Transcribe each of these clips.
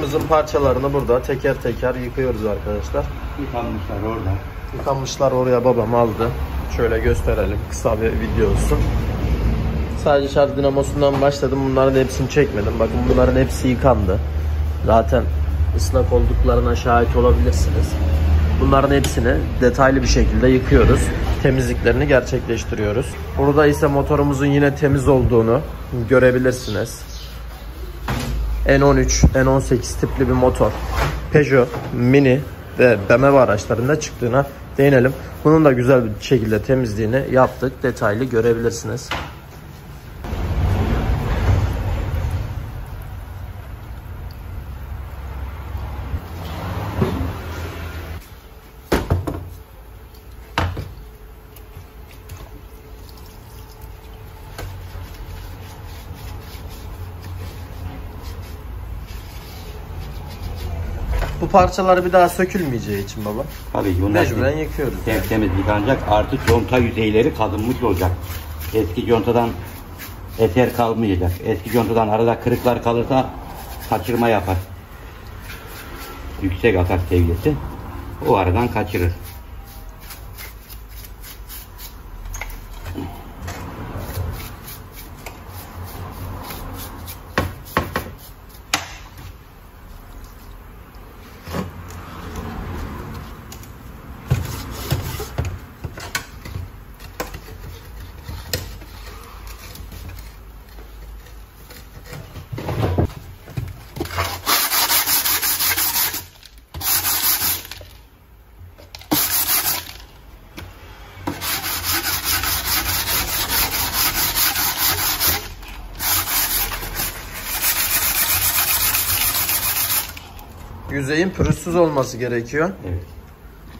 Aracımızın parçalarını burada teker teker yıkıyoruz arkadaşlar. Yıkanmışlar orada. Yıkanmışlar oraya babam aldı. Şöyle gösterelim, kısa bir video olsun. Sadece şarj dinamosundan başladım. Bunların hepsini çekmedim. Bakın bunların hepsi yıkandı. Zaten ıslak olduklarına şahit olabilirsiniz. Bunların hepsini detaylı bir şekilde yıkıyoruz. Temizliklerini gerçekleştiriyoruz. Burada ise motorumuzun yine temiz olduğunu görebilirsiniz. N13, N18 tipli bir motor. Peugeot, Mini ve BMW araçlarında çıktığına değinelim. Bunun da güzel bir şekilde temizliğini yaptık. Detaylı görebilirsiniz. Bu parçalar bir daha sökülmeyeceği için baba. Tabii ki bunlar mecburen yıkıyoruz. Temiz yıkanacak. Artık conta yüzeyleri kazınmış olacak. Eski contadan eser kalmayacak. Eski contadan arada kırıklar kalırsa kaçırma yapar. Yüksek atak seviyesi. O aradan kaçırır. Yüzeyin pürüzsüz olması gerekiyor. Evet.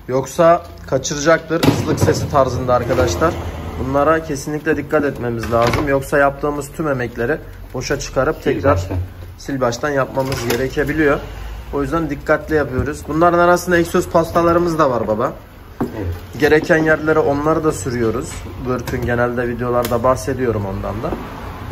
Yoksa kaçıracaktır ıslık sesi tarzında arkadaşlar. Bunlara kesinlikle dikkat etmemiz lazım. Yoksa yaptığımız tüm emekleri boşa çıkarıp tekrar sil baştan yapmamız gerekebiliyor. O yüzden dikkatli yapıyoruz. Bunların arasında egzoz pastalarımız da var baba. Evet. Gereken yerlere onları da sürüyoruz. Würth'ün genelde videolarda bahsediyorum ondan da.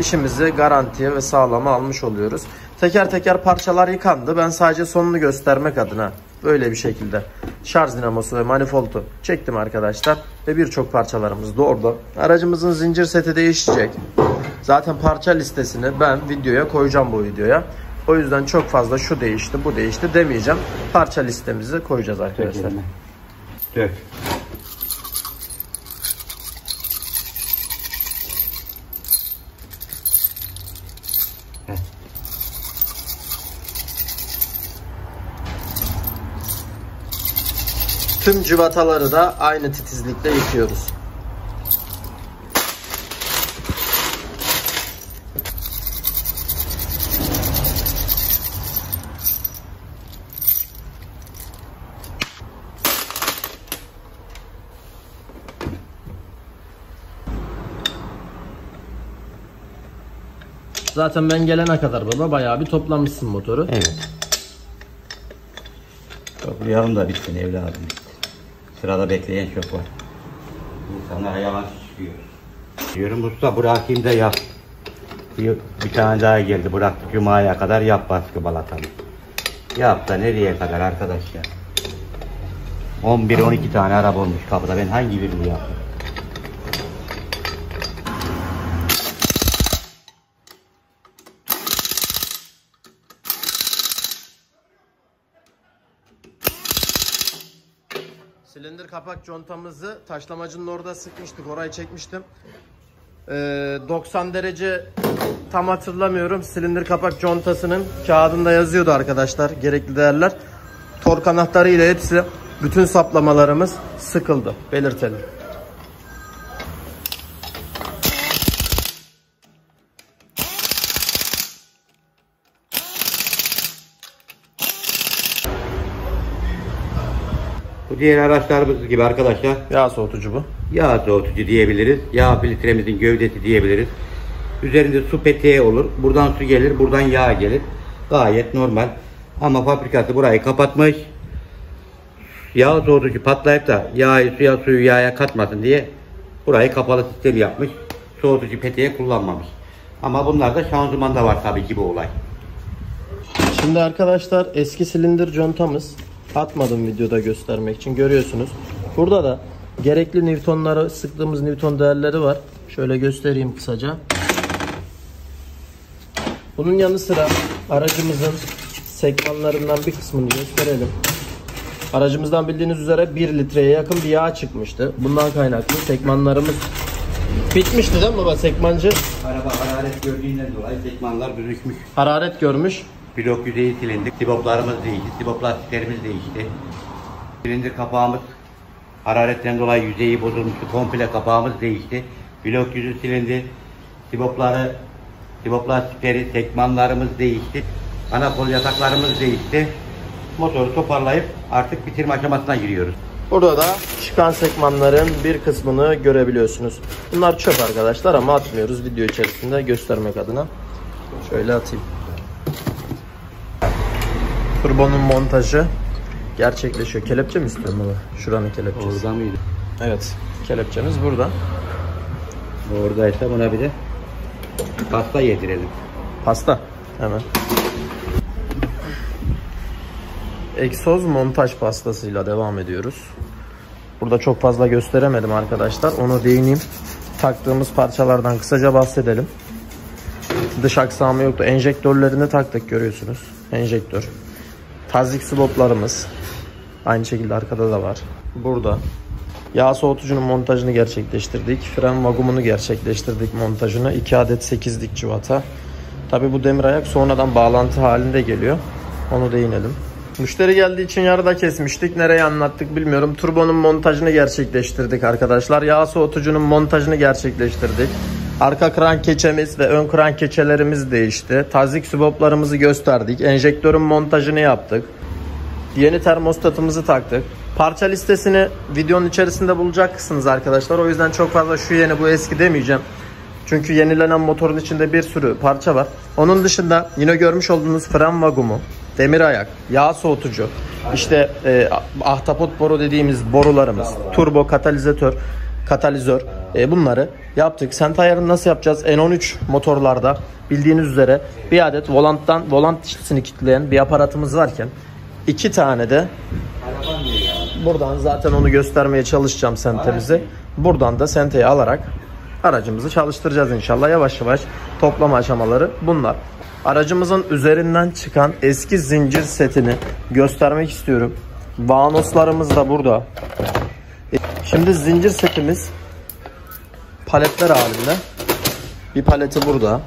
İşimizi garantiye ve sağlama almış oluyoruz. Teker teker parçalar yıkandı. Ben sadece sonunu göstermek adına böyle bir şekilde şarj dinamosu ve manifoldu çektim arkadaşlar. Ve birçok parçalarımız da orada. Aracımızın zincir seti değişecek. Zaten parça listesini ben videoya koyacağım bu videoya. O yüzden çok fazla şu değişti, bu değişti demeyeceğim. Parça listemizi koyacağız arkadaşlar. Evet. Tüm cıvataları da aynı titizlikle yıkıyoruz. Zaten ben gelene kadar baba bayağı bir toplamışsın motoru. Evet. Toplayalım da bitsin evladım. Sırada bekleyen çok var. İnsanlara yalan çıkıyor. Diyorum usta bırakayım da yap. Bir tane daha geldi. Bıraktık Cuma'ya kadar yap baskı balatanı. Yap da nereye kadar arkadaş ya. 11-12 tane araba olmuş kapıda. Ben hangi birini yaptım? Silindir kapak contamızı taşlamacının orada sıkmıştık. Orayı çekmiştim. 90 derece tam hatırlamıyorum. Silindir kapak contasının kağıdında yazıyordu arkadaşlar. Gerekli değerler. Tork anahtarı ile hepsi. Bütün saplamalarımız sıkıldı. Belirtelim. Diğer araçlarımız gibi arkadaşlar. Yağ soğutucu bu. Yağ soğutucu diyebiliriz. Yağ filtremizin gövdesi diyebiliriz. Üzerinde su peteği olur. Buradan su gelir. Buradan yağ gelir. Gayet normal. Ama fabrikası burayı kapatmış. Yağ soğutucu patlayıp da yağı suyu yağa katmasın diye burayı kapalı sistem yapmış. Soğutucu peteği kullanmamış. Ama bunlar da şanzımanda var tabii ki bu olay. Şimdi arkadaşlar eski silindir contamız, atmadım videoda göstermek için, görüyorsunuz. Burada da gerekli newtonlara sıktığımız newton değerleri var. Şöyle göstereyim kısaca. Bunun yanı sıra aracımızın sekmanlarından bir kısmını gösterelim. Aracımızdan bildiğiniz üzere 1 litreye yakın bir yağ çıkmıştı. Bundan kaynaklı sekmanlarımız bitmişti değil mi baba sekmancı? Araba hararet gördüğünden dolayı sekmanlar bürükmüş. Hararet görmüş. Blok yüzeyi silindi. Siboplarımız değişti. Sibop lastiklerimiz değişti. Silindir kapağımız hararetten dolayı yüzeyi bozulmuştu. Komple kapağımız değişti. Blok yüzü silindi. Sibop lastikleri, sekmanlarımız değişti. Anakol yataklarımız değişti. Motoru toparlayıp artık bitirme aşamasına giriyoruz. Burada da çıkan sekmanların bir kısmını görebiliyorsunuz. Bunlar çöp arkadaşlar ama atmıyoruz video içerisinde göstermek adına. Şöyle atayım. Turbonun montajı gerçekleşiyor. Kelepçe mi istiyorsun baba? Şuranın kelepçesi. Orada mıydı? Evet. Kelepçemiz burada. Oradaysa buna bir de pasta yedirelim. Pasta. Hemen. Egzoz montaj pastasıyla devam ediyoruz. Burada çok fazla gösteremedim arkadaşlar. Onu değineyim. Taktığımız parçalardan kısaca bahsedelim. Dış aksamı yoktu. Enjektörlerini taktık görüyorsunuz. Enjektör. Tazik slotlarımız. Aynı şekilde arkada da var. Burada. Yağ soğutucunun montajını gerçekleştirdik. Fren vagumunu gerçekleştirdik montajını. 2 adet 8'lik civata. Tabi bu demir ayak sonradan bağlantı halinde geliyor. Onu değinelim. Müşteri geldiği için yarıda kesmiştik. Nereye anlattık bilmiyorum. Turbonun montajını gerçekleştirdik arkadaşlar. Yağ soğutucunun montajını gerçekleştirdik. Arka krank keçemiz ve ön krank keçelerimiz değişti. Tazik süboplarımızı gösterdik. Enjektörün montajını yaptık. Yeni termostatımızı taktık. Parça listesini videonun içerisinde bulacaksınız arkadaşlar. O yüzden çok fazla şu yeni bu eski demeyeceğim. Çünkü yenilenen motorun içinde bir sürü parça var. Onun dışında yine görmüş olduğunuz fren vagumu, demir ayak, yağ soğutucu, işte ahtapot boru dediğimiz borularımız, turbo, katalizör bunları yaptık. Sent ayarını nasıl yapacağız? N13 motorlarda bildiğiniz üzere bir adet volant dişlisini kilitleyen bir aparatımız varken 2 tane de buradan zaten onu göstermeye çalışacağım sentemizi. Buradan da senteyi alarak aracımızı çalıştıracağız inşallah. Yavaş yavaş toplama aşamaları bunlar. Aracımızın üzerinden çıkan eski zincir setini göstermek istiyorum. Vanoslarımız da burada. Şimdi zincir setimiz paletler halinde. Bir paleti burada.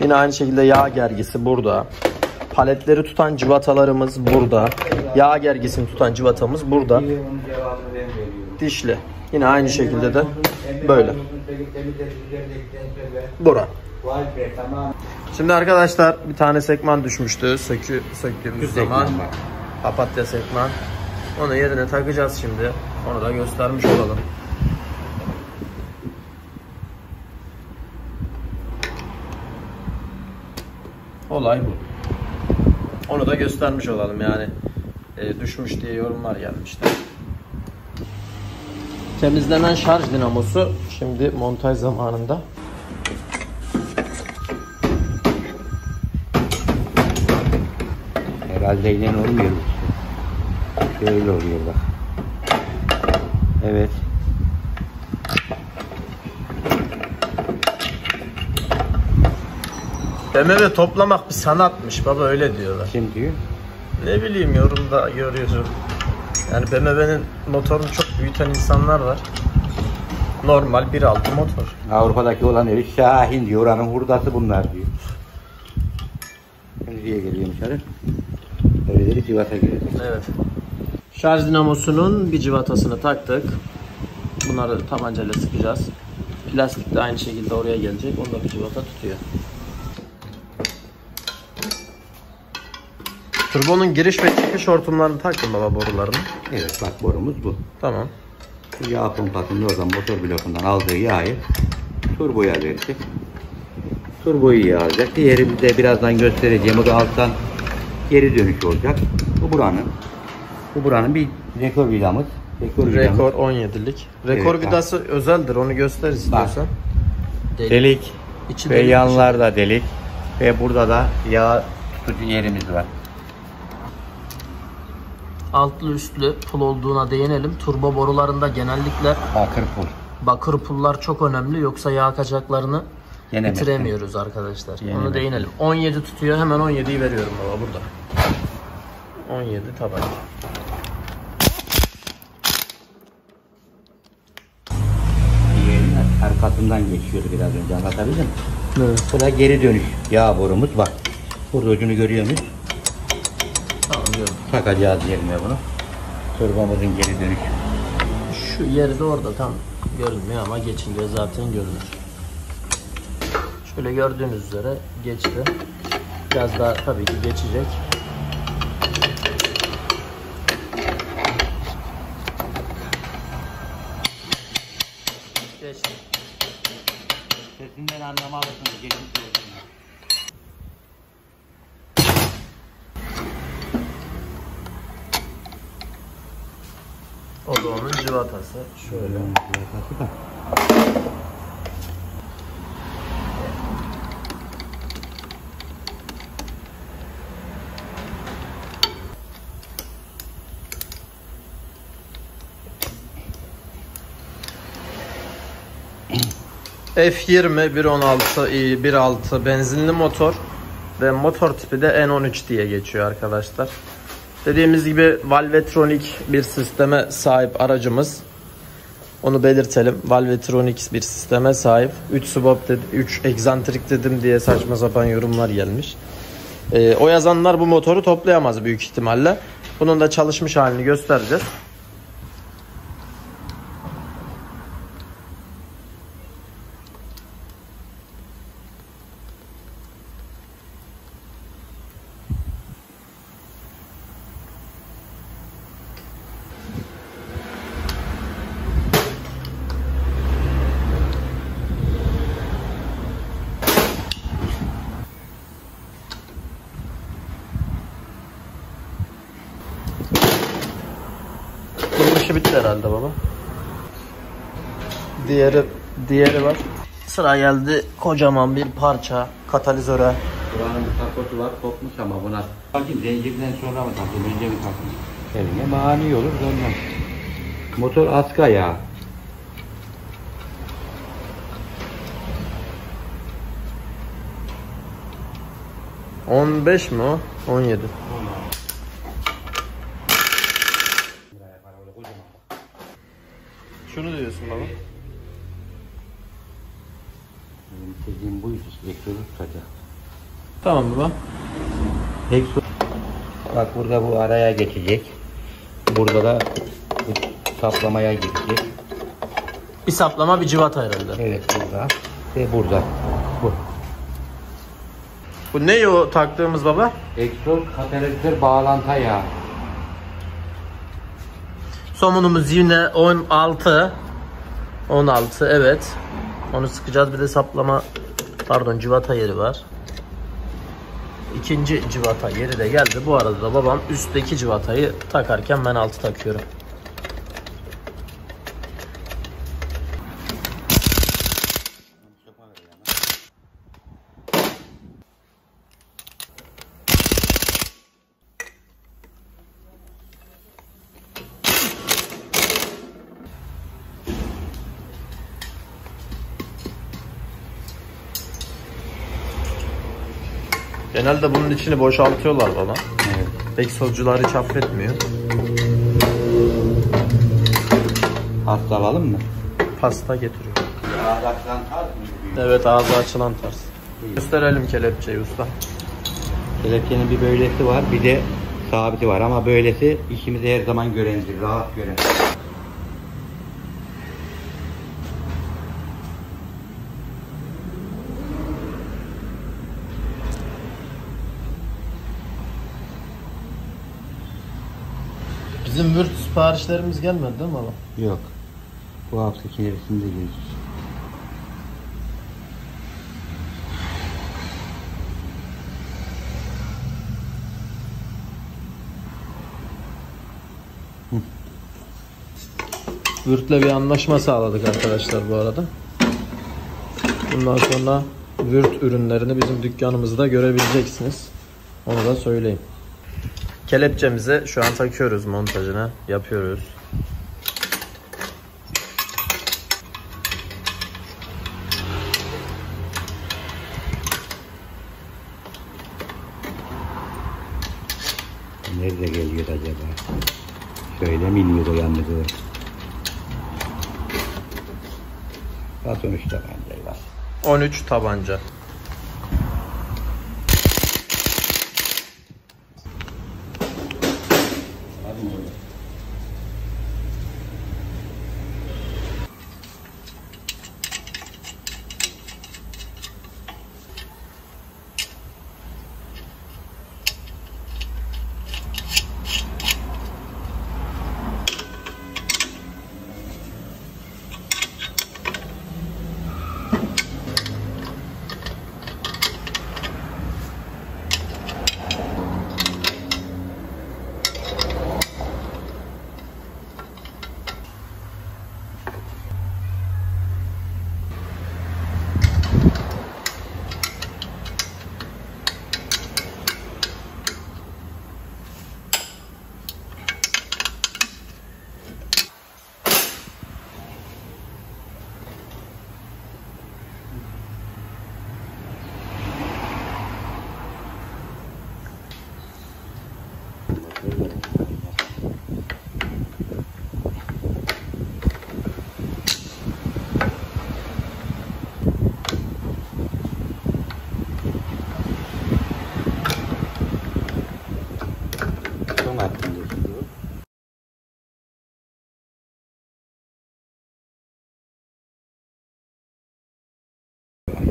Yine aynı şekilde yağ gergisi burada. Paletleri tutan cıvatalarımız burada. Yağ gergisini tutan cıvatamız burada. Dişli. Yine aynı şekilde de böyle. Bura. Şimdi arkadaşlar bir tane sekman düşmüştü. Söktüğümüz zaman. Papatya sekman. Onu yerine takacağız şimdi. Onu da göstermiş olalım. Olay bu. Onu da göstermiş olalım yani. Düşmüş diye yorumlar gelmişti. Temizlenen şarj dinamosu şimdi montaj zamanında. Herhalde yine olmuyor. Şöyle oluyor bak. Evet. BMW toplamak bir sanatmış baba, öyle diyorlar. Kim diyor? Ne bileyim, yorumda görüyorum. Yani BMW'nin motorunu çok büyüten insanlar var. Normal 1.6 motor. Avrupa'daki olan evi Şahin diyor. Oranın hurdası bunlar diyor. Nereye geliyormuş abi? Öyle bir civata geliyor. Evet. Şarj dinamosunun bir civatasını taktık. Bunları tabancayla sıkacağız. Plastik de aynı şekilde oraya gelecek. Onda bir civata tutuyor. Turbonun giriş ve çıkış hortumlarını taktın baba, borularını. Evet bak, borumuz bu. Tamam. Yağ pompasının oradan motor blokundan aldığı yağı turboya verecek. Turboyu yağlayacak. Diğeri de birazdan göstereceğim. O da alttan geri dönüş olacak. Bu buranın bir rekor vidamız. Rekor 17'lik. Rekor evet, vidası bak. Özeldir, onu göster istiyorsan. Delik. İçi ve delik, yanlarda delik. Ve burada da yağ tutucu yerimiz var. Altlı üstlü pul olduğuna değinelim. Turbo borularında genellikle bakır pullar çok önemli. Yoksa yağ kaçaklarını bitiremiyoruz arkadaşlar. Onu değinelim. 17 tutuyor. Hemen 17'yi veriyorum baba burada. 17 tabak. Arkasından geçiyor biraz önce, anlatabildim mi? Evet. Sonra geri dönüş yağ borumuz bak. Burada ucunu görüyor muyuz? Tamam, gördüm. Takacağız yerine bunu. Turbomuzun geri dönüş. Şu yeri de orada tam görünmüyor ama geçince zaten görünür. Şöyle gördüğünüz üzere geçti. Biraz daha tabii ki geçecek. Geçti. Sesinden anlamalısınız geçmiş olduğunu. O da onun civatası. Şöyle civatası da. F20 1.16 benzinli motor ve motor tipi de N13 diye geçiyor arkadaşlar. Dediğimiz gibi Valvetronic bir sisteme sahip aracımız. Onu belirtelim. Valvetronic bir sisteme sahip. 3 swap dedim, 3 egzantrik dedim diye saçma sapan yorumlar gelmiş. O yazanlar bu motoru toplayamaz büyük ihtimalle. Bunun da çalışmış halini göstereceğiz. Bitti herhalde baba. Diğeri var. Sıra geldi kocaman bir parça katalizöre. Buranın bir kapotu var, kopmuş ama buna. Bakayım zincirden sonra mı takayım, önce mi takayım? Eline mani olur ondan. Motor aska ya. ...15 mi o? 17. Şunu diyorsun baba. Dediğim buydu. Vektörü tutacak. Tamam baba. Bak burada bu araya geçecek. Burada da saplamaya gidecek. Bir saplama bir civata herhalde. Evet burada. Ve burada. Bu. Bu ne o taktığımız baba? Castrol katalizör bağlantı ayağı. Somunumuz yine 16, evet. Onu sıkacağız. Bir de saplama, pardon, civata yeri var. İkinci civata yeri de geldi. Bu arada da babam üstteki civatayı takarken ben altı takıyorum. Genelde bunun içini boşaltıyorlar bana. Evet. Pek solcular hiç affetmiyor. Pasta alalım mı? Pasta getiriyor. Ağzı açılan tarz mı? Evet, ağzı açılan tarz. İyi. Gösterelim kelepçeyi usta. Kelepçenin bir böylesi var, bir de sabiti var ama böylesi işimizi her zaman görendir, rahat görendir. Bizim Würth siparişlerimiz gelmedi değil mi baba? Yok. Bu hafta içerisinde gelir. Würth'le bir anlaşma sağladık arkadaşlar bu arada. Bundan sonra Würth ürünlerini bizim dükkanımızda görebileceksiniz. Onu da söyleyeyim. Kelepçemizi şu an takıyoruz, montajını yapıyoruz. Nerede geliyor acaba? Şöyle mi iniyor o yalnız o? Bak 13 tabanca var. 13 tabanca.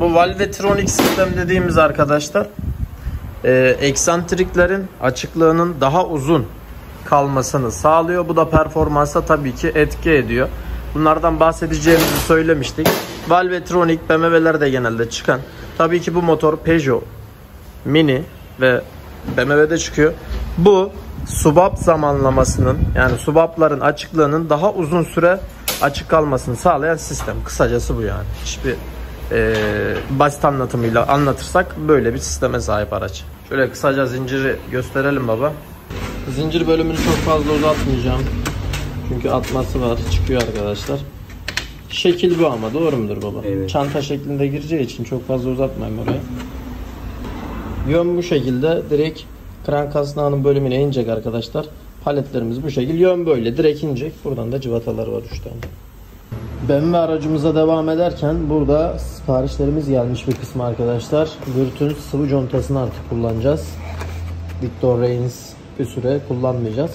Bu Valvetronic sistem dediğimiz arkadaşlar, eksantriklerin açıklığının daha uzun kalmasını sağlıyor. Bu da performansa tabii ki etki ediyor. Bunlardan bahsedeceğimizi söylemiştik. Valvetronic BMW'lerde genelde çıkan. Tabii ki bu motor Peugeot, Mini ve BMW'de çıkıyor. Bu subap zamanlamasının, yani subapların açıklığının daha uzun süre açık kalmasını sağlayan sistem. Kısacası bu yani. Hiçbir basit anlatımıyla anlatırsak böyle bir sisteme sahip araç. Şöyle kısaca zinciri gösterelim baba. Zincir bölümünü çok fazla uzatmayacağım. Çünkü atması var, çıkıyor arkadaşlar. Şekil bu ama, doğru mudur baba? Evet. Çanta şeklinde gireceği için çok fazla uzatmayayım oraya. Yön bu şekilde, direkt krank kasnağının bölümüne inecek arkadaşlar. Paletlerimiz bu şekilde, yön böyle direkt inecek. Buradan da cıvatalar var 3 tane. BMW aracımıza devam ederken burada siparişlerimiz gelmiş bir kısmı arkadaşlar. Würth'ün sıvı contasını artık kullanacağız. Victor Reigns bir süre kullanmayacağız.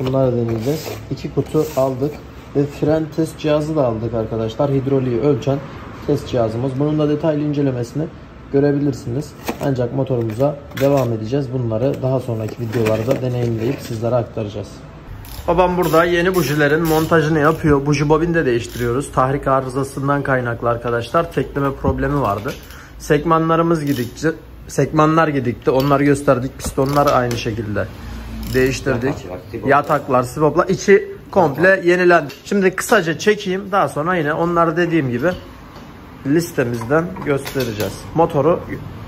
Bunları deneyeceğiz. 2 kutu aldık ve fren test cihazı da aldık arkadaşlar. Hidroliği ölçen test cihazımız. Bunun da detaylı incelemesini görebilirsiniz. Ancak motorumuza devam edeceğiz. Bunları daha sonraki videolarda deneyimleyip sizlere aktaracağız. Babam burada yeni bujilerin montajını yapıyor. Buji bobini de değiştiriyoruz. Tahrik arızasından kaynaklı arkadaşlar tekleme problemi vardı. Sekmanlar gidikti. Onları gösterdik. Pistonlar aynı şekilde değiştirdik. Yataklar, sivoplar. İçi komple yenilendi. Şimdi kısaca çekeyim. Daha sonra yine onları dediğim gibi listemizden göstereceğiz. Motoru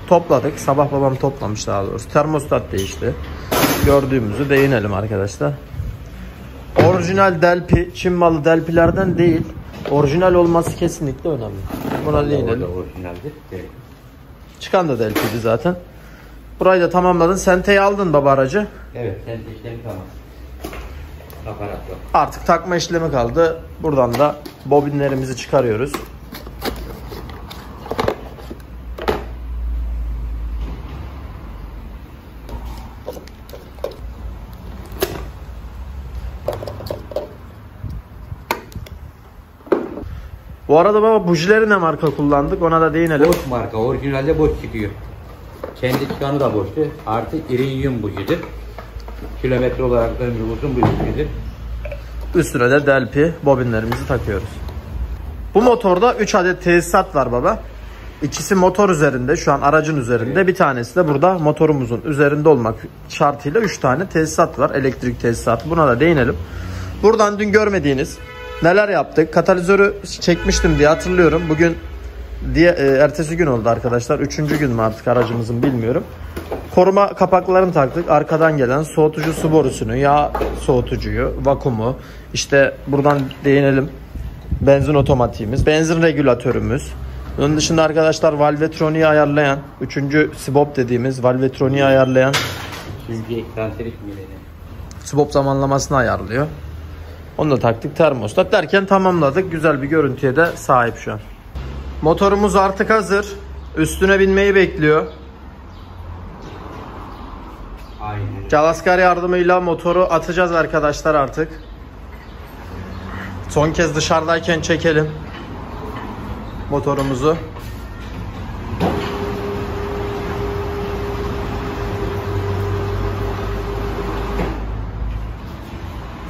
topladık. Sabah babam toplamış daha doğrusu. Termostat değişti. Gördüğümüzü değinelim arkadaşlar. Orijinal Delphi, Çin malı Delphi'lerden değil. Orijinal olması kesinlikle önemli. Buna leğenelim. Çıkan da Delphi'di zaten. Burayı da tamamladın. Senteyi aldın baba aracı. Evet, sente işlemi kalmadı. Aparatla. Artık takma işlemi kaldı. Buradan da bobinlerimizi çıkarıyoruz. Bu arada baba bujileri ne marka kullandık, ona da değinelim. Bosch marka, orijinalde Bosch çıkıyor. Kendi çıkanı da Bosch'tu. Artı irinyum bujidir. Kilometre olarak da uzun bujidir. Üstüne de Delphi bobinlerimizi takıyoruz. Bu motorda 3 adet tesisat var baba. İkisi motor üzerinde, şu an aracın üzerinde. Evet. Bir tanesi de burada motorumuzun üzerinde olmak şartıyla 3 tane tesisat var. Elektrik tesisatı, buna da değinelim. Buradan dün görmediğiniz neler yaptık? Katalizörü çekmiştim diye hatırlıyorum. Bugün Ertesi gün oldu arkadaşlar. Üçüncü gün mü artık aracımızın bilmiyorum. Koruma kapaklarını taktık. Arkadan gelen soğutucu su borusunu, yağ soğutucuyu, vakumu. İşte buradan değinelim. Benzin otomatiğimiz, benzin regülatörümüz. Onun dışında arkadaşlar Valvetronic'i ayarlayan, üçüncü SBOB dediğimiz Valvetronic'i ayarlayan. Çizgi kalitelik mi dedi? SBOB zamanlamasını ayarlıyor. Onu da taktık. Termostat derken tamamladık. Güzel bir görüntüye de sahip şu an. Motorumuz artık hazır. Üstüne binmeyi bekliyor. Aynen. Calaskar yardımıyla motoru atacağız arkadaşlar artık. Son kez dışarıdayken çekelim motorumuzu.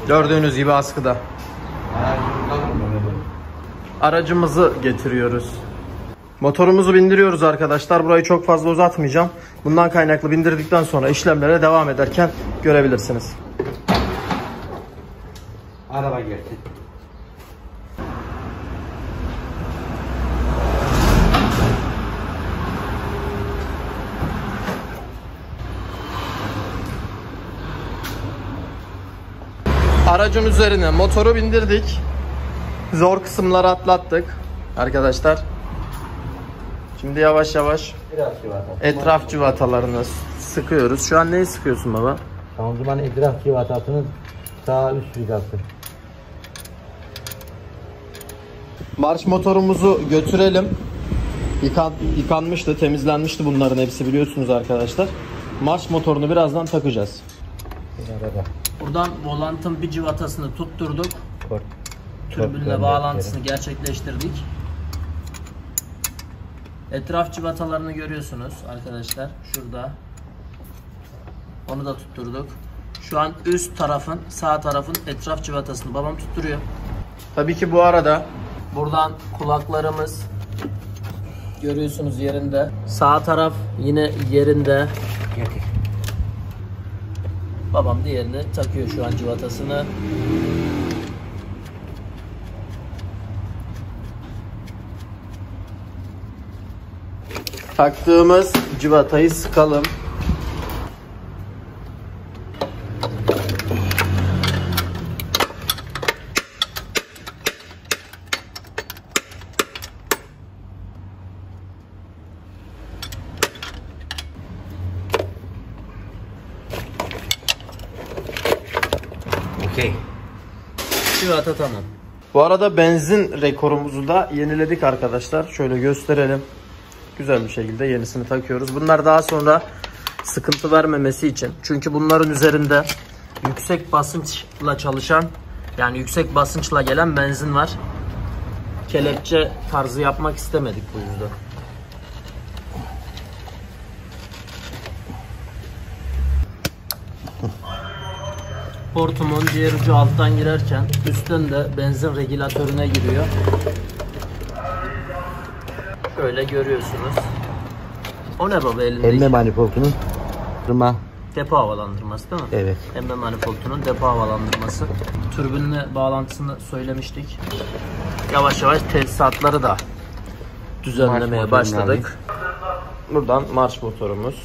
Gördüğünüz gibi askıda. Aracımızı getiriyoruz. Motorumuzu bindiriyoruz arkadaşlar. Burayı çok fazla uzatmayacağım. Bundan kaynaklı bindirdikten sonra işlemlere devam ederken görebilirsiniz. Araba geldi. Aracın üzerine motoru bindirdik. Zor kısımları atlattık arkadaşlar. Şimdi yavaş yavaş etraf cıvatalarını sıkıyoruz. Şu an neyi sıkıyorsun baba? Şanzıman etraf cıvatasının sağ üst vidası. Marş motorumuzu götürelim. Yıkanmıştı, temizlenmişti bunların hepsi biliyorsunuz arkadaşlar. Marş motorunu birazdan takacağız. Buradan volantın bir civatasını tutturduk. Türbünle bağlantısını gerçekleştirdik. Etraf civatalarını görüyorsunuz arkadaşlar. Şurada. Onu da tutturduk. Şu an üst tarafın, sağ tarafın etraf civatasını babam tutturuyor. Tabii ki bu arada buradan kulaklarımız görüyorsunuz yerinde. Sağ taraf yine yerinde. Babam diğerini takıyor şu an civatasını. Taktığımız civatayı sıkalım. Okey. Civata tamam. Bu arada benzin rekorumuzu da yeniledik arkadaşlar. Şöyle gösterelim. Güzel bir şekilde yenisini takıyoruz. Bunlar daha sonra sıkıntı vermemesi için. Çünkü bunların üzerinde yüksek basınçla çalışan, yani yüksek basınçla gelen benzin var. Kelepçe tarzı yapmak istemedik bu yüzden. Hortumun diğer ucu alttan girerken üstten de benzin regülatörüne giriyor. Şöyle görüyorsunuz. O ne baba elinde? Emme manifoldunun depo havalandırması değil mi? Evet. Emme manifoldunun depo havalandırması. Türbünle bağlantısını söylemiştik. Yavaş yavaş tesisatları da düzenlemeye başladık. Buradan marş motorumuz.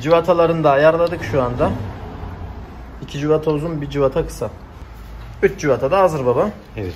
Civatalarını da ayarladık şu anda. 2 civata uzun, 1 civata kısa. 3 civata da hazır baba. Evet.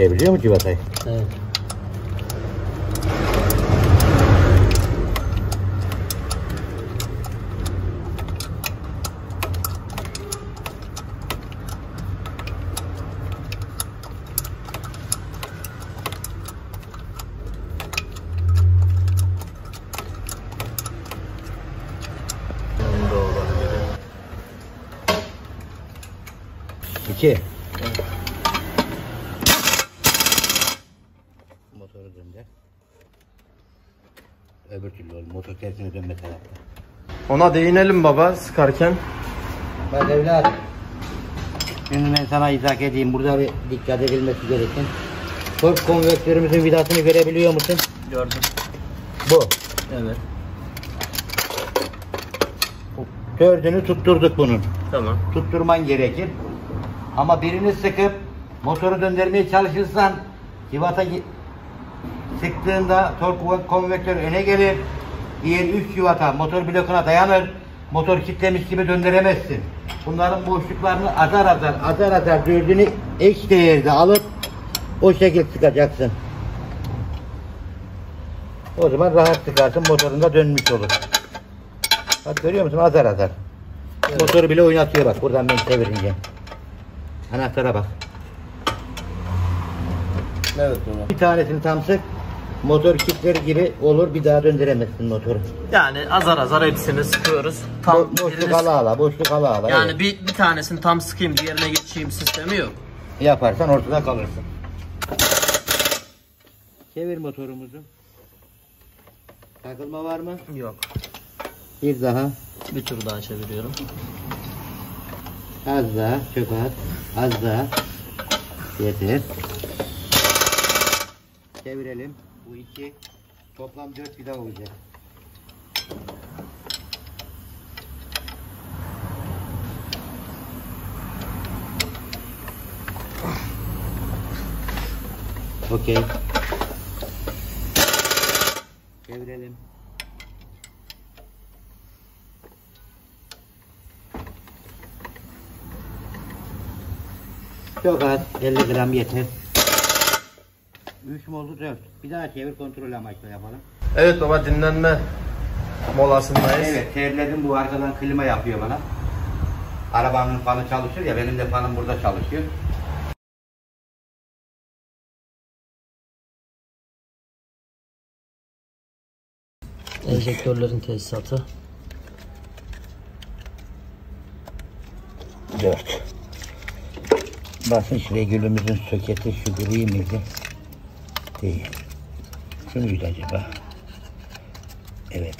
çekebiliyor mu civatayı? Evet. Evet. Motoru döndü. Öbür türlü oldu. Motor tersine dönme tarafta. Ona değinelim baba sıkarken. Bak evladım. Şimdi ben sana izah edeyim. Burada bir dikkat edilmesi gereken. Tork konvektörümüzün vidasını görebiliyor musun? Gördüm. Bu. Evet. Dördünü tutturduk bunun. Tamam. Tutturman gerekir. Ama birini sıkıp motoru döndürmeye çalışırsan civata sıktığında tork konvektör öne gelir. Diğer 3 civata motor blokuna dayanır. Motor kilitlemiş gibi döndüremezsin. Bunların boşluklarını azar azar dördünü eş değerde alıp o şekilde sıkacaksın. O zaman rahat sıkarsın, motorun da dönmüş olur. Bak görüyor musun? Azar azar. Evet. Motoru bile oynatıyor bak. Buradan ben çevirince. Anahtara bak. Evet baba. Bir tanesini tam sık, motor kitleri gibi olur, bir daha döndüremezsin motoru. Yani azar azar hepsini sıkıyoruz. Tam boşluk ala, boşluk ala. Yani evet. bir tanesini tam sıkayım, diğerine geçeyim sistemi yok. Yaparsan ortada kalırsın. Çevir motorumuzu. Takılma var mı? Yok. Bir daha. Bir tur daha çeviriyorum. Az daha, çok az. Az daha. Yeter. Çevirelim. Bu iki. Toplam 4 vida olacak. Okey. Çevirelim. Çok az, 50 gram yeter. 3 mü oldu, 4. Bir daha çevir, kontrol amaçla yapalım. Evet baba, dinlenme molasındayız. Evet, terledim, bu arkadan klima yapıyor bana. Arabanın fanı çalışır ya, benim de fanım burada çalışıyor. Enjektörlerin tesisatı. 4. Basınç regülümüzün soketi şu gri miydi? Değil. Şu muydu acaba? Evet.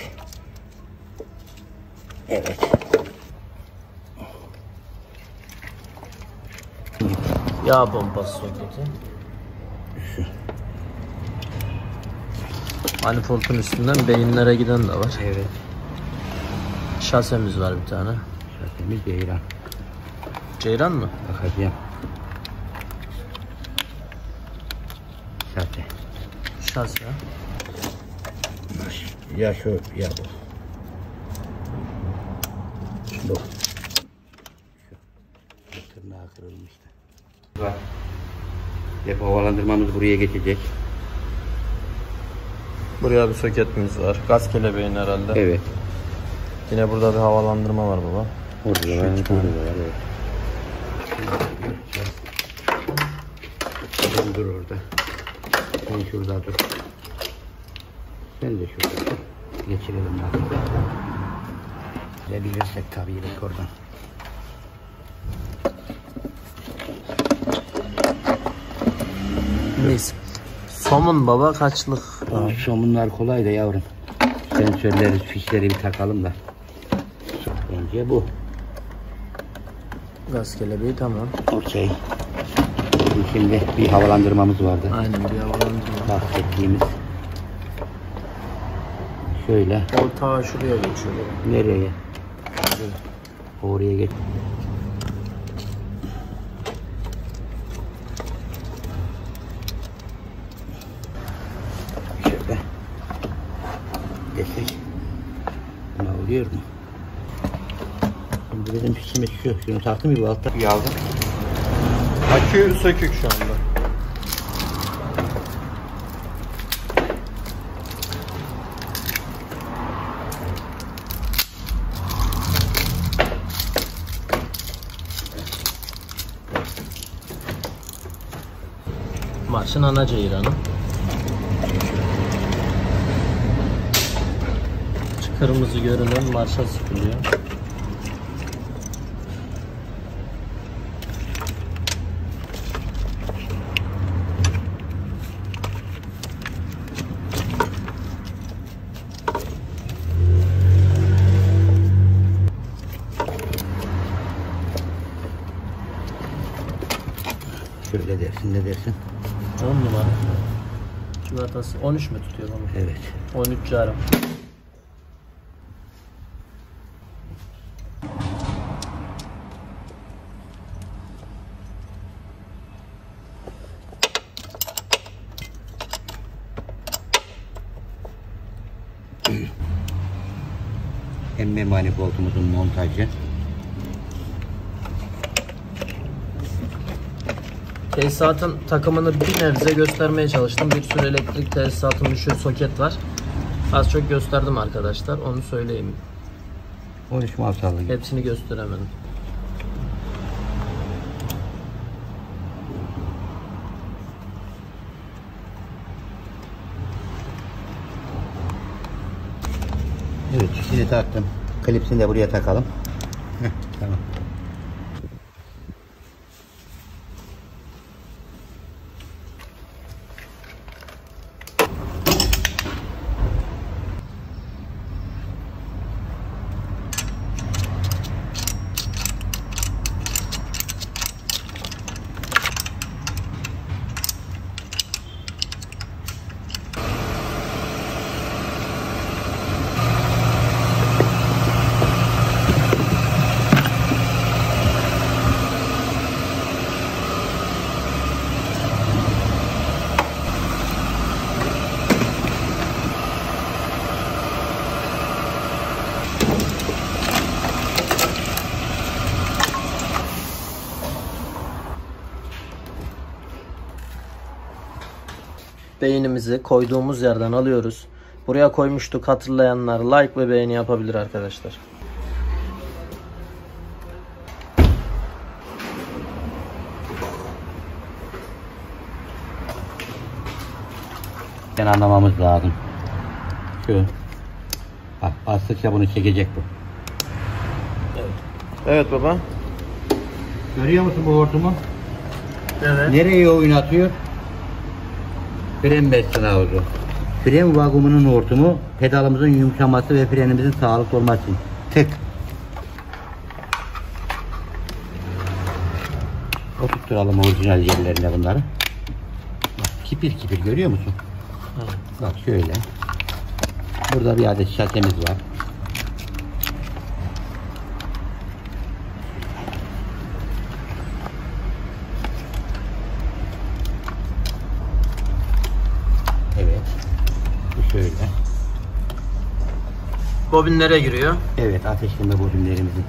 Evet. Yağ pompası soketi. Şu. Manifoldun üstünden beyinlere giden de var. Evet. Şasemiz var bir tane. Şasemiz ceyran. Ceyran mı? Bakacağım. Şase. Şase. Ya şu ya bu. Bu. Şu. Tırnağı kırılmıştı. Bak. Depo havalandırmamız buraya geçecek. Buraya bir soketimiz var. Gaz kelebeğin herhalde. Evet. Yine burada bir havalandırma var baba. Orada var. Evet. Sen dur orada. Sen şurada dur. Sen de şurada. Geçirelim bak. Gidebilirsek tabii bak oradan. Neyse. Somun baba kaçlık? Aa, somunlar kolay da yavrum. Sensörleri, fişleri bir takalım da. Önce bu. Gaz kelebeği tamam. Okey. Şimdi bir havalandırmamız vardı. Aynen, bir havalandırma. Bahsettiğimiz. Şöyle. Ortağı şuraya geçiyor. Nereye? Oraya geç. Şöyle. Desek. Ne oluyor mu? Şimdi dedim fişimi şu. Şunu taktım bir altta. Yağdım. Akü sökük şu anda. Sinan'a ceyranım. Kırmızı görünüm, marşa sıkılıyor. Şöyle dersin, ne dersin? 10 numara. Kivatası 13 mü tutuyor onu? Evet. 13 yarım. Emme manifoldumuzun montajı. Tesisatın takımını bir nebze göstermeye çalıştım. Bir sürü elektrik tesisatının şu soket var. Az çok gösterdim arkadaşlar. Onu söyleyeyim. 13 mavsallı. Hepsini gösteremedim. Evet, ikisini taktım. Klipsini de buraya takalım. Heh, tamam. Beynimizi koyduğumuz yerden alıyoruz. Buraya koymuştuk, hatırlayanlar like ve beğeni yapabilir arkadaşlar. Ben anlamamız lazım. Şu. Bak bastıkça bunu çekecek bu. Evet. Evet baba. Görüyor musun bu hortumu? Evet. Nereye oynatıyor? Fren beslenme havuzu. Fren vagumunun hortumu pedalımızın yumuşaması ve frenimizin sağlıklı olması için. Tık. Oturtturalım orijinal yerlerine bunları. Bak, kipir kipir görüyor musun? Evet. Bak şöyle. Burada bir adet şasemiz var. Bobinlere giriyor. Evet, ateşleme bobinlerimizin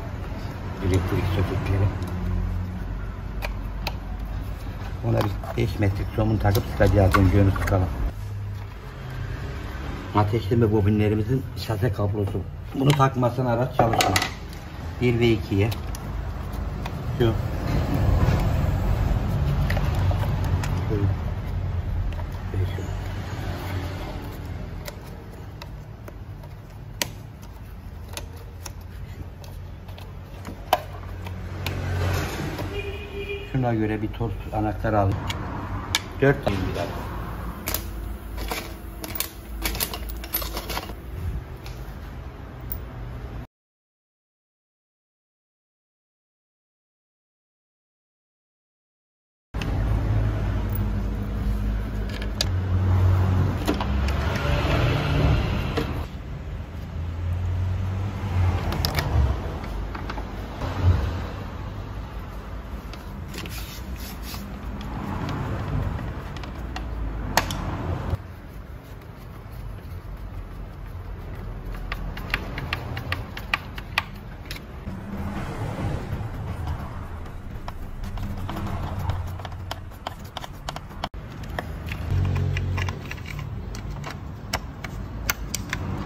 elektrik soketleri. Ona bir 5 metrelik somun takıp sıkacağız, önce onu sıkalım. Ateşleme bobinlerimizin şase kablosu. Bunu takmasın, araç çalışır. 1 ve 2'ye. Şu. Şuna göre bir toz anahtar aldım. 4 tane bir daha.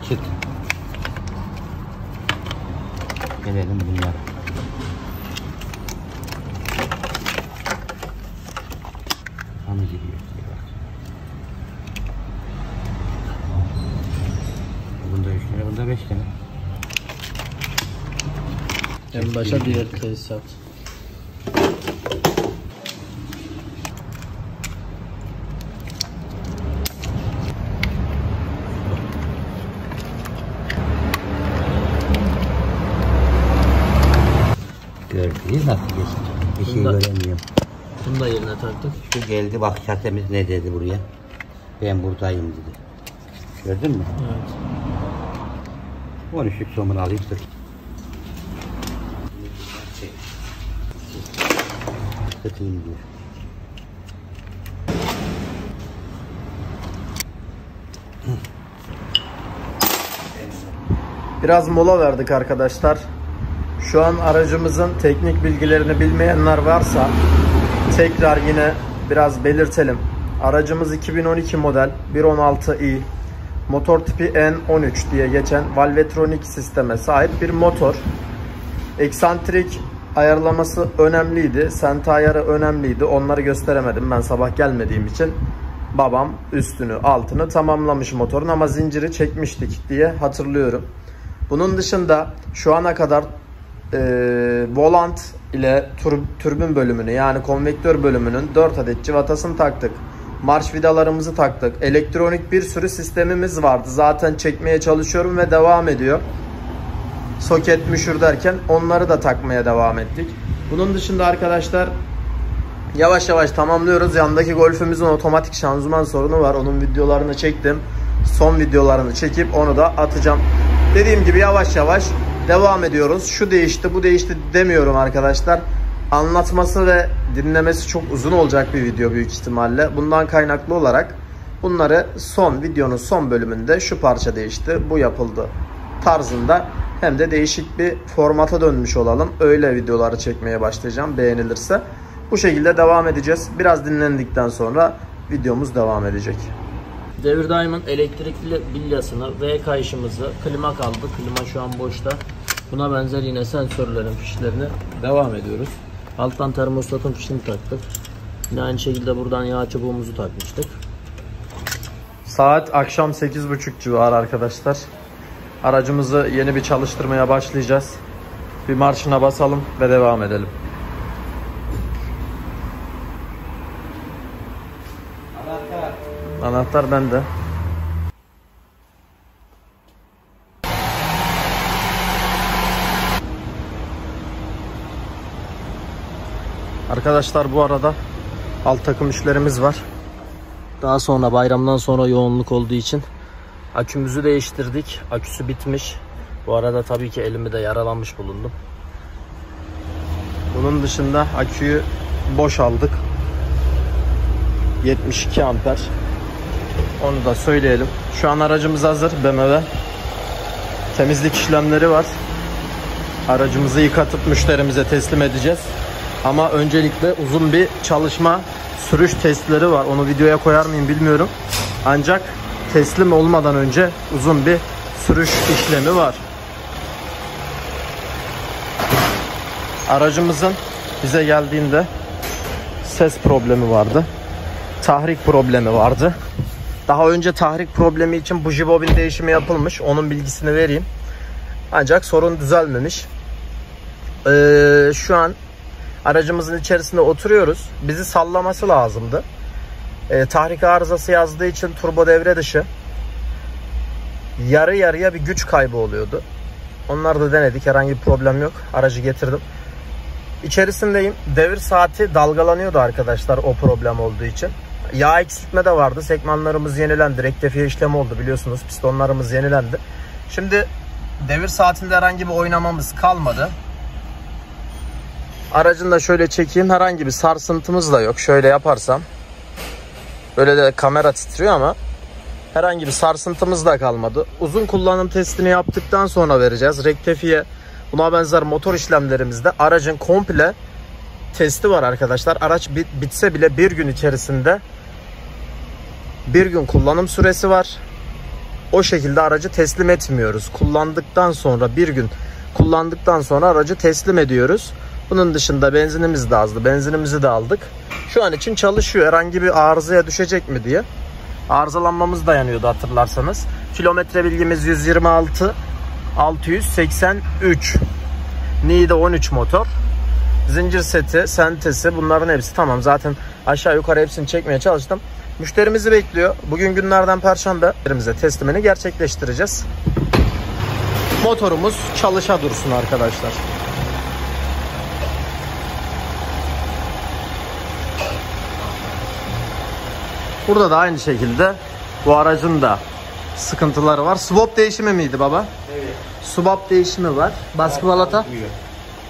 Çıt. Gelelim bunlara. Anı giriyor. Burada 5 tane. En başa diğer tesisat. Gördünüz nasıl geçti? Bir şey göremiyorum. Bunu da yerine taktık. Şu geldi bak şasemiz ne dedi buraya. Ben buradayım dedi. Gördün mü? Evet. 13'lük somunu alayım. Sıkayım diyor. Biraz mola verdik arkadaşlar. Şu an aracımızın teknik bilgilerini bilmeyenler varsa tekrar yine biraz belirtelim. Aracımız 2012 model 1.16i. Motor tipi N13 diye geçen Valvetronic sisteme sahip bir motor. Eksantrik ayarlaması önemliydi. Sent ayarı önemliydi. Onları gösteremedim ben sabah gelmediğim için. Babam üstünü altını tamamlamış motorun ama zinciri çekmiştik diye hatırlıyorum. Bunun dışında şu ana kadar volant ile türbin bölümünü yani konvektör bölümünün 4 adet civatasını taktık. Marş vidalarımızı taktık. Elektronik bir sürü sistemimiz vardı. Zaten çekmeye çalışıyorum ve devam ediyor. Soket müşür derken onları da takmaya devam ettik. Bunun dışında arkadaşlar yavaş yavaş tamamlıyoruz. Yandaki Golf'ümüzün otomatik şanzıman sorunu var. Onun videolarını çektim. Son videolarını çekip onu da atacağım. Dediğim gibi yavaş yavaş devam ediyoruz. Şu değişti, bu değişti demiyorum arkadaşlar. Anlatması ve dinlemesi çok uzun olacak bir video büyük ihtimalle. Bundan kaynaklı olarak bunları son videonun son bölümünde şu parça değişti, bu yapıldı tarzında hem de değişik bir formata dönmüş olalım. Öyle videoları çekmeye başlayacağım beğenilirse. Bu şekilde devam edeceğiz. Biraz dinlendikten sonra videomuz devam edecek. Devir daimın elektrikli bilyasını ve kayışımızı, klima kaldı. Klima şu an boşta. Buna benzer yine sensörlerin fişlerini devam ediyoruz. Alttan termostatın fişini taktık. Yine aynı şekilde buradan yağ çubuğumuzu takmıştık. Saat akşam 8.30 civarı arkadaşlar. Aracımızı yeni bir çalıştırmaya başlayacağız. Bir marşına basalım ve devam edelim. Anahtar bende. Arkadaşlar bu arada alt takım işlerimiz var. Daha sonra bayramdan sonra yoğunluk olduğu için akümüzü değiştirdik. Aküsü bitmiş. Bu arada tabii ki elimi de yaralamış bulundum. Bunun dışında aküyü boş aldık. 72 amper. Onu da söyleyelim. Şu an aracımız hazır. BMW. Temizlik işlemleri var. Aracımızı yıkatıp müşterimize teslim edeceğiz. Ama öncelikle uzun bir çalışma, sürüş testleri var. Onu videoya koyar mıyım bilmiyorum. Ancak teslim olmadan önce uzun bir sürüş işlemi var. Aracımızın bize geldiğinde ses problemi vardı. Tahrik problemi vardı. Daha önce tahrik problemi için buji bobin değişimi yapılmış. Onun bilgisini vereyim. Ancak sorun düzelmemiş. Şu an aracımızın içerisinde oturuyoruz. Bizi sallaması lazımdı. Tahrik arızası yazdığı için turbo devre dışı. Yarı yarıya bir güç kaybı oluyordu. Onları da denedik. Herhangi bir problem yok. Aracı getirdim. İçerisindeyim. Devir saati dalgalanıyordu arkadaşlar o problem olduğu için. Yağ eksiltme de vardı. Sekmanlarımız yenilendi. Rektifiye işlemi oldu biliyorsunuz. Pistonlarımız yenilendi. Şimdi devir saatinde herhangi bir oynamamız kalmadı. Aracını da şöyle çekeyim. Herhangi bir sarsıntımız da yok. Şöyle yaparsam. Böyle de kamera titriyor ama herhangi bir sarsıntımız da kalmadı. Uzun kullanım testini yaptıktan sonra vereceğiz. Rektifiye, buna benzer motor işlemlerimizde aracın komple testi var arkadaşlar. Araç bitse bile bir gün içerisinde bir gün kullanım süresi var. O şekilde aracı teslim etmiyoruz. Kullandıktan sonra bir gün kullandıktan sonra aracı teslim ediyoruz. Bunun dışında benzinimiz de azdı. Benzinimizi de aldık. Şu an için çalışıyor. Herhangi bir arızaya düşecek mi diye arızalanmamız dayanıyordu hatırlarsanız. Kilometre bilgimiz 126.683. Niğde 13 motor. Zincir seti, sentesi, bunların hepsi tamam. Zaten aşağı yukarı hepsini çekmeye çalıştım. Müşterimizi bekliyor. Bugün günlerden Perşembe teslimini gerçekleştireceğiz. Motorumuz çalışa dursun arkadaşlar. Burada da aynı şekilde bu aracın da sıkıntıları var. Swap değişimi miydi baba? Evet. Swap değişimi var. Baskı balata.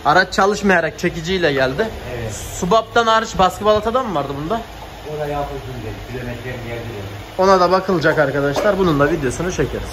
Araç çalışmayarak çekiciyle geldi. Evet. Swap'tan hariç baskı balata mı vardı bunda? Ona da bakılacak arkadaşlar. Bunun da videosunu çekeriz.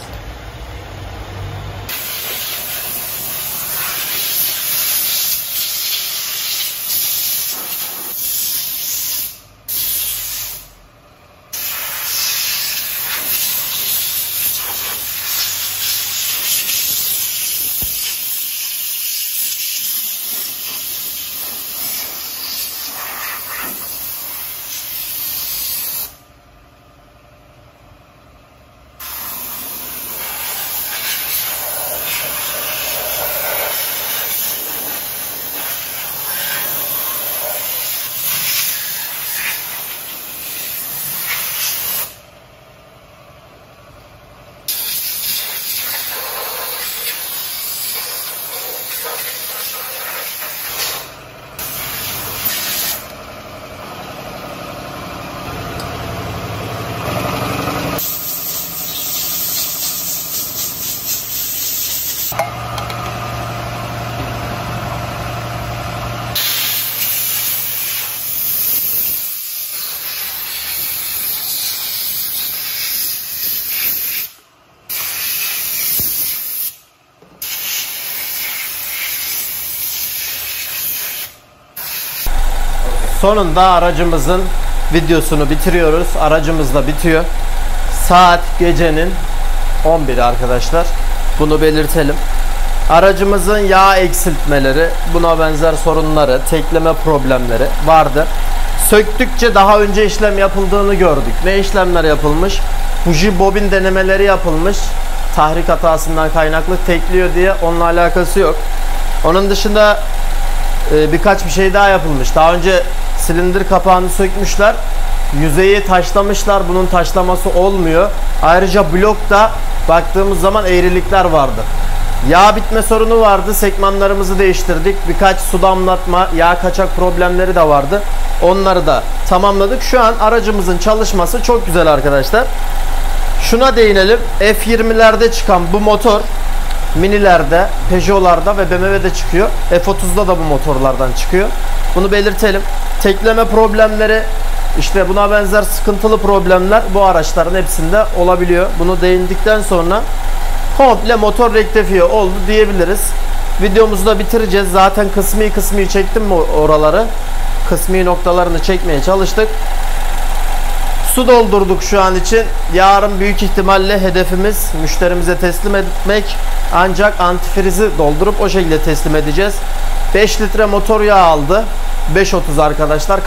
Sonunda aracımızın videosunu bitiriyoruz. Aracımız da bitiyor. Saat gecenin 11'i arkadaşlar. Bunu belirtelim. Aracımızın yağ eksiltmeleri, buna benzer sorunları, tekleme problemleri vardı. Söktükçe daha önce işlem yapıldığını gördük. Ne işlemler yapılmış? Buji bobin denemeleri yapılmış. Tahrik hatasından kaynaklı tekliyor diye, onunla alakası yok. Onun dışında birkaç bir şey daha yapılmış. Daha önce silindir kapağını sökmüşler. Yüzeyi taşlamışlar. Bunun taşlaması olmuyor. Ayrıca blokta baktığımız zaman eğrilikler vardı. Yağ bitme sorunu vardı. Sekmanlarımızı değiştirdik. Birkaç su damlatma, yağ kaçak problemleri de vardı. Onları da tamamladık. Şu an aracımızın çalışması çok güzel arkadaşlar. Şuna değinelim. F20'lerde çıkan bu motor Mini'lerde, Peugeot'larda ve BMW'de çıkıyor. F30'da da bu motorlardan çıkıyor. Bunu belirtelim. Tekleme problemleri, işte buna benzer sıkıntılı problemler bu araçların hepsinde olabiliyor. Bunu değindikten sonra komple motor rektifiye oldu diyebiliriz. Videomuzu da bitireceğiz. Zaten kısmi çektim mi oraları? Kısmi noktalarını çekmeye çalıştık. Su doldurduk şu an için. Yarın büyük ihtimalle hedefimiz müşterimize teslim etmek. Ancak antifrizi doldurup o şekilde teslim edeceğiz. 5 litre motor yağı aldı. 5.30 arkadaşlar.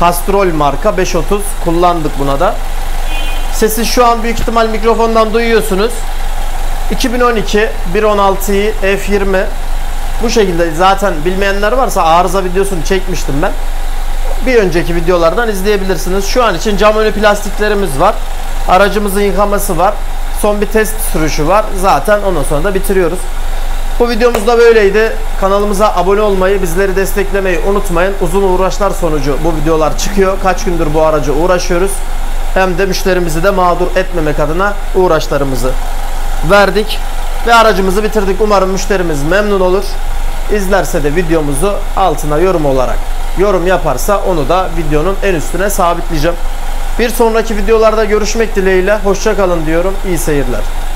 Castrol marka 5.30 kullandık buna da. Sesi şu an büyük ihtimal mikrofondan duyuyorsunuz. 2012 1.16'yı F20 bu şekilde, zaten bilmeyenler varsa arıza videosunu çekmiştim ben. Bir önceki videolardan izleyebilirsiniz. Şu an için cam önü plastiklerimiz var. Aracımızın yıkaması var. Son bir test sürüşü var. Zaten ondan sonra da bitiriyoruz. Bu videomuz da böyleydi. Kanalımıza abone olmayı, bizleri desteklemeyi unutmayın. Uzun uğraşlar sonucu bu videolar çıkıyor. Kaç gündür bu araca uğraşıyoruz. Hem de müşterimizi de mağdur etmemek adına uğraşlarımızı verdik. Ve aracımızı bitirdik. Umarım müşterimiz memnun olur. İzlerse de videomuzu altına yorum olarak yaparsa onu da videonun en üstüne sabitleyeceğim. Bir sonraki videolarda görüşmek dileğiyle. Hoşça kalın diyorum. İyi seyirler.